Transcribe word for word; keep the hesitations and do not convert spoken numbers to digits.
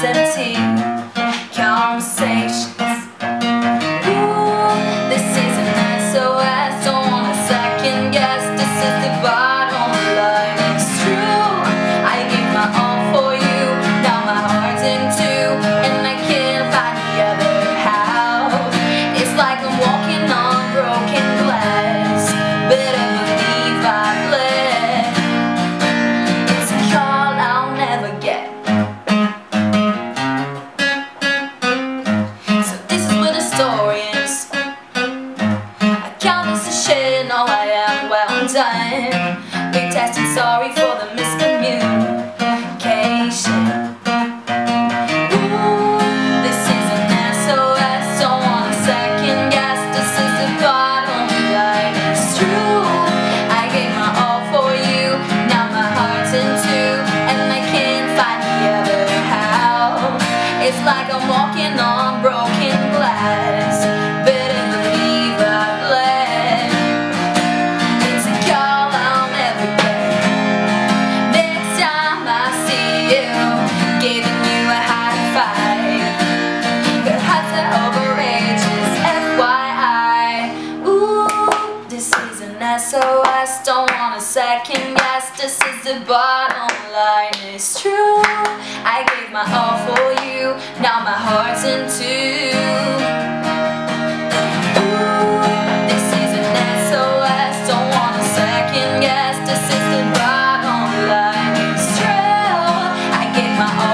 seventeen conversations. Ooh, this is an S O S. Don't wanna second guess. This is the bottom line. It's true. I gave my all for you. Now my heart's in two, and I can't find the other half. It's like I'm walking on broken glass. Better believe I've left. It's a call I'll never get. No, I am well done. Big test and sorry for the miscommunication. Ooh, this is an S O S. Don't wanna second guess. This is the bottom line. It's true. I gave my all for you. Now my heart's in two, and I can't find the other half. It's like I'm walking on broken glass. S O S, don't wanna second guess. This is the bottom line. It's true. I gave my all for you. Now my heart's in two. Ooh, this is an S O S. Don't wanna second guess. This is the bottom line. It's true. I gave my all.